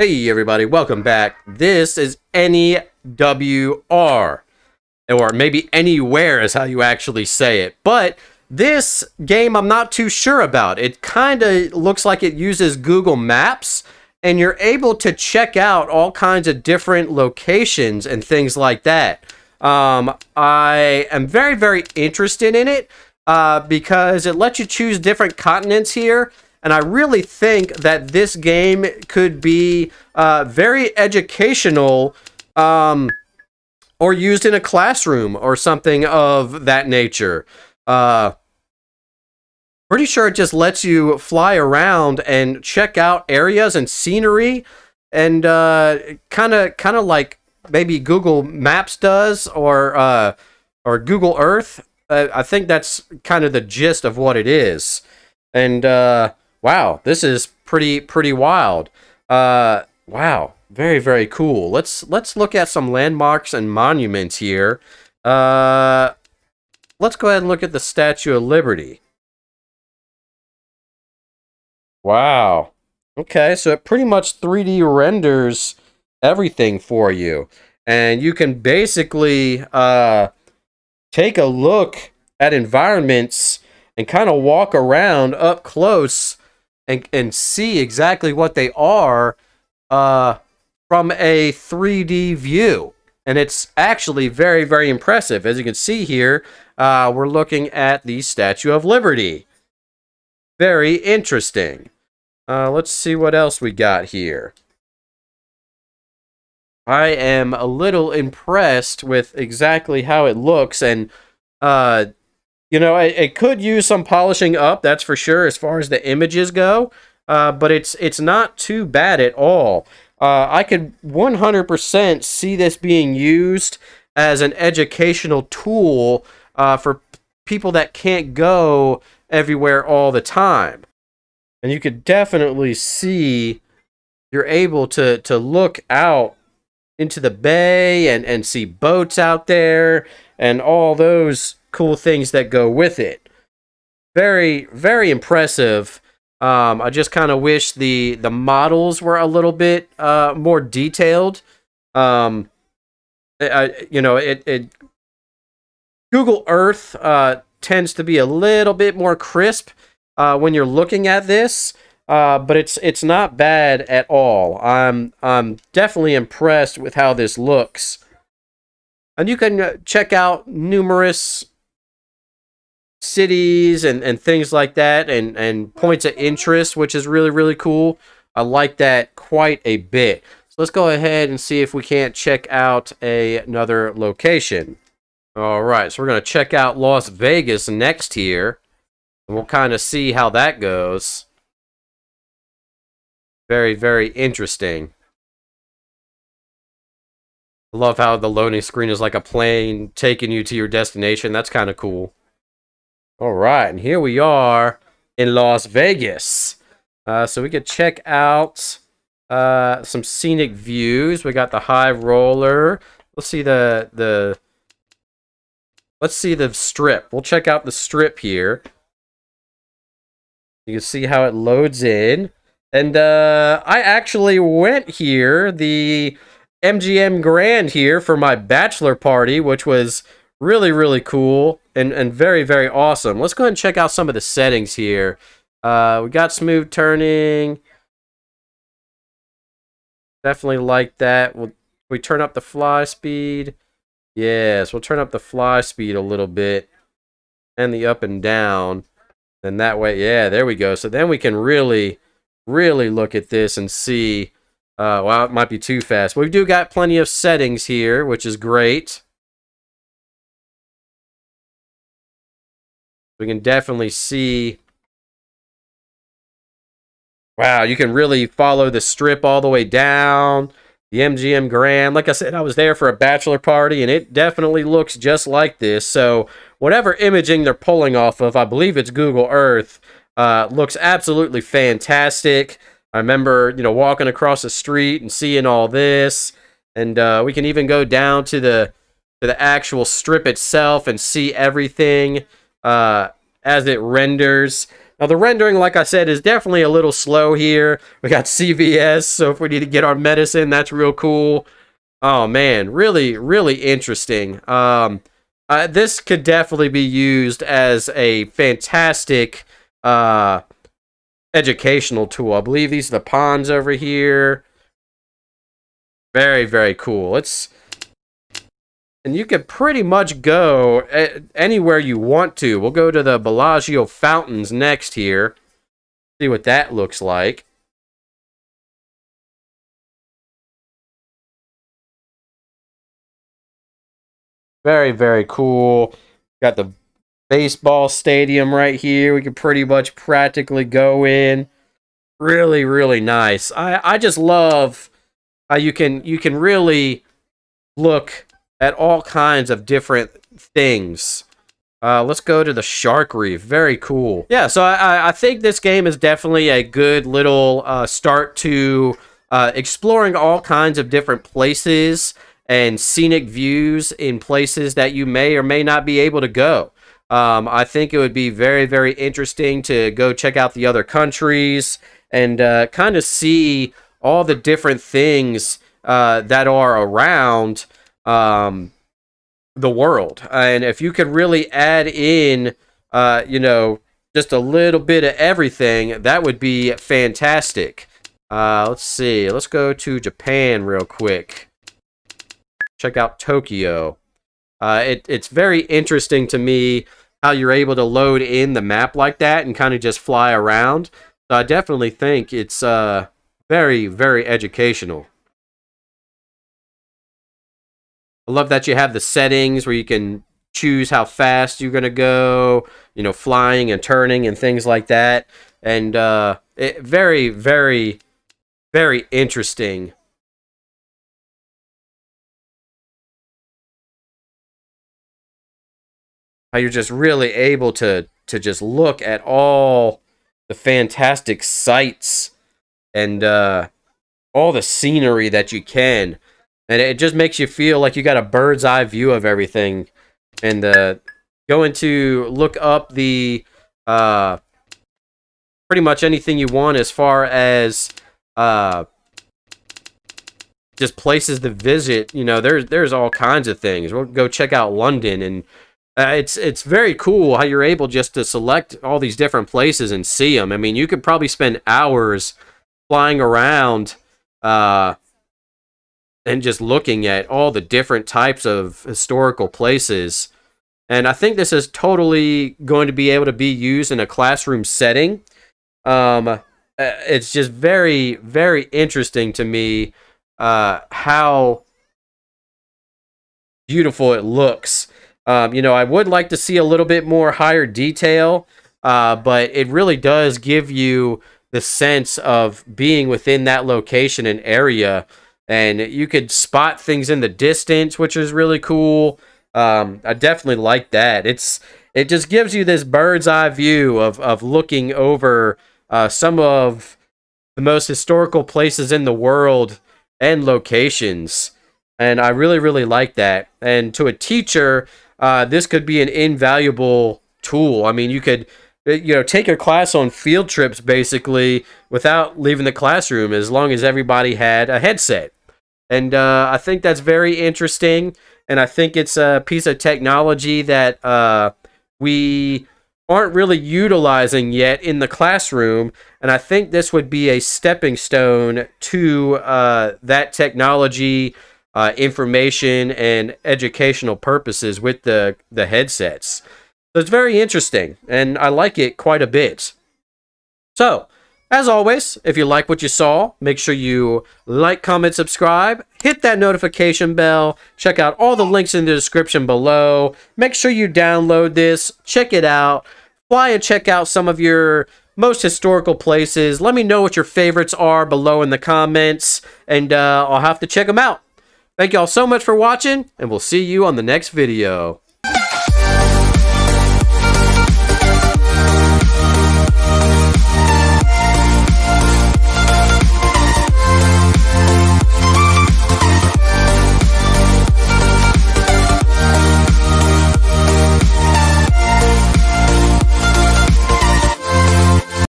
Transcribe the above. Hey everybody, welcome back. This is AnyWR, or maybe AnyWR is how you actually say it. But this game I'm not too sure about. It kind of looks like it uses Google Maps, and you're able to check out all kinds of different locations and things like that. I am very, very interested in it because it lets you choose different continents here. And I really think that this game could be very educational or used in a classroom or something of that nature. Pretty sure it just lets you fly around and check out areas and scenery and kind of like maybe Google Maps does or Google Earth. I think that's kind of the gist of what it is. And wow, this is pretty wild. Wow, very, very cool. Let's look at some landmarks and monuments here. Let's go ahead and look at the Statue of Liberty. Wow. Okay, so it pretty much 3D renders everything for you. And you can basically take a look at environments and kind of walk around up close and see exactly what they are from a 3D view. And it's actually very, very impressive. As you can see here, we're looking at the Statue of Liberty. Very interesting. Let's see what else we got here. I am a little impressed with exactly how it looks. And, you know, it could use some polishing up, that's for sure, as far as the images go. But it's not too bad at all. I could 100% see this being used as an educational tool for people that can't go everywhere all the time. And you could definitely see you're able to look out into the bay and see boats out there and all those cool things that go with it. Very, very impressive. I just kind of wish the models were a little bit more detailed. You know, Google Earth tends to be a little bit more crisp when you're looking at this, but it's not bad at all. I'm definitely impressed with how this looks, and you can check out numerous cities and things like that and points of interest, which is really, really cool. I like that quite a bit. So let's go ahead and see if we can't check out another location. All right, so we're going to check out Las Vegas next here, and we'll kind of see how that goes. Very, very interesting. I love how the loading screen is like a plane taking you to your destination. That's kind of cool. All right, and here we are in Las Vegas. So we could check out some scenic views. We got the high roller. Let's see the strip. We'll check out the strip here. You can see how it loads in. And I actually went here, the MGM Grand here, for my bachelor party, which was really, really cool and very, very awesome. Let's go ahead and check out some of the settings here. We got smooth turning. Definitely like that. We turn up the fly speed. Yes, we'll turn up the fly speed a little bit. And the up and down. And that way, yeah, there we go. So then we can really, really look at this and see. Well, it might be too fast. We do got plenty of settings here, which is great. We can definitely see. Wow, you can really follow the strip all the way down. The MGM Grand. Like I said, I was there for a bachelor party, and it definitely looks just like this. So whatever imaging they're pulling off of, I believe it's Google Earth, looks absolutely fantastic. I remember, you know, walking across the street and seeing all this. And we can even go down to the actual strip itself and see everything as it renders. Now, the rendering, like I said, is definitely a little slow here. We got CVS, so if we need to get our medicine, that's real cool. Oh, man, really, really interesting. This could definitely be used as a fantastic educational tool. I believe these are the ponds over here. Very, very cool. And you can pretty much go anywhere you want to. We'll go to the Bellagio Fountains next here. See what that looks like. Very, very cool. Got the baseball stadium right here. We can pretty much practically go in. Really, really nice. I just love how you can really look at all kinds of different things. Let's go to the shark reef. Very cool. Yeah, so I think this game is definitely a good little start to exploring all kinds of different places and scenic views in places that you may or may not be able to go. I think it would be very, very interesting to go check out the other countries and kind of see all the different things that are around the world. And if you could really add in, you know, just a little bit of everything, that would be fantastic. Let's see. Let's go to Japan real quick. Check out Tokyo. It's very interesting to me how you're able to load in the map like that and kind of just fly around. So I definitely think it's very, very educational. I love that you have the settings where you can choose how fast you're going to go, you know, flying and turning and things like that. And very, very, very interesting. How you're just really able to just look at all the fantastic sights and all the scenery that you can. And it just makes you feel like you got a bird's eye view of everything. And going to look up the pretty much anything you want as far as just places to visit. You know, there's all kinds of things. We'll go check out London, and it's very cool how you're able just to select all these different places and see them. I mean, you could probably spend hours flying around and just looking at all the different types of historical places. And I think this is totally going to be able to be used in a classroom setting. It's just very, very interesting to me how beautiful it looks. You know, I would like to see a little bit more higher detail, but it really does give you the sense of being within that location and area. And you could spot things in the distance, which is really cool. I definitely like that. It just gives you this bird's eye view of looking over some of the most historical places in the world and locations. And I really, really like that. And to a teacher, this could be an invaluable tool. I mean, you could, you know, take your class on field trips basically without leaving the classroom, as long as everybody had a headset. And I think that's very interesting. And I think it's a piece of technology that we aren't really utilizing yet in the classroom. And I think this would be a stepping stone to that technology, information, and educational purposes with the headsets. So it's very interesting, and I like it quite a bit. So, as always, if you like what you saw, make sure you like, comment, subscribe, hit that notification bell, check out all the links in the description below, make sure you download this, check it out, fly and check out some of your most historical places. Let me know what your favorites are below in the comments, and I'll have to check them out. Thank you all so much for watching, and we'll see you on the next video.